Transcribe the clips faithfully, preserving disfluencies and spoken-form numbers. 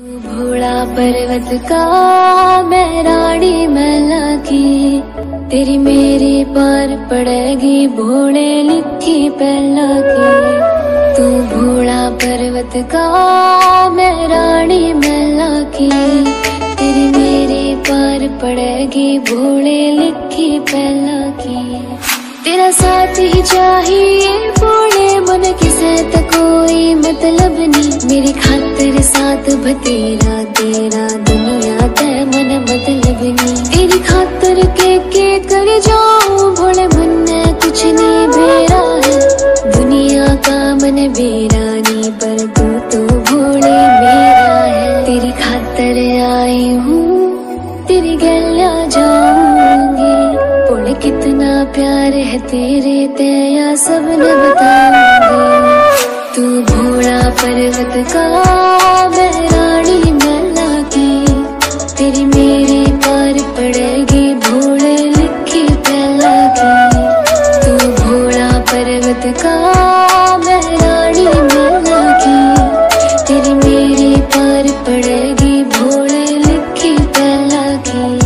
भोला पर्वत का मैं रानी मला की, तेरी मेरी पार पड़ेगी भोले लिखी पहला की। तू भोला पर्वत का मैं रानी मला की, तेरी मेरी पार पड़ेगी भोले लिखी पहला की। तेरा साथ ही चाहिए भोले मन किसे तक कोई मतलब नहीं, मेरी खातिर साथ बतेरा तेरा दुनिया तय मन मतलब नहीं। तेरी खातिर के के कर जाऊं भोले मन कुछ नहीं बेरा है, दुनिया का मन बेरा नहीं पर तू तो भोले मेरा है। तेरी खातिर आई हूँ तेरी गला जाऊंगी, भोले कितना प्यार है तेरे तया सब न बताऊंगी। तू भोला पर्वत का मैं रानी मला की, तेरी मेरी पार पड़ेगी भोले लिखी पहला की। तू भोला पर्वत का मैं रानी मला की, तेरी मेरी पार पड़ेगी भोले लिखी पहला की।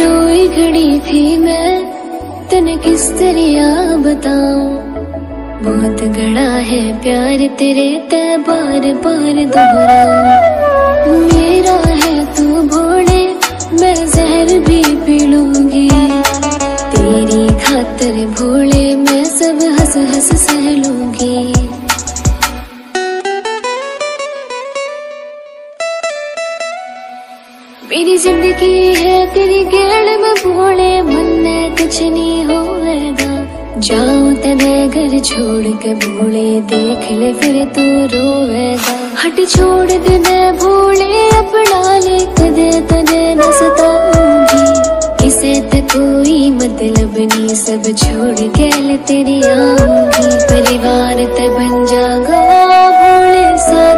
रोई खड़ी थी मैं तने किस तरह बताऊं, बहुत घड़ा है प्यार तेरे ते बार बार दोहराऊं। मेरा है तू भोले मैं जहर भी पी लूंगी, तेरी खातिर भोले मैं सब हंस हंस सह लूंगी। मेरी जिंदगी है तेरी गेड़ में भोले मन में कुछ नहीं होगा, जाऊं तेरे घर छोड़ के भोले देख ले फिर तू रोएगा। हट छोड़ दे मैं भोले अपना ले कदे तने न सताऊंगी, किसे तक कोई मतलब नहीं सब छोड़ के ले तेरी आऊंगी। परिवार ते बन जागा भोले साथ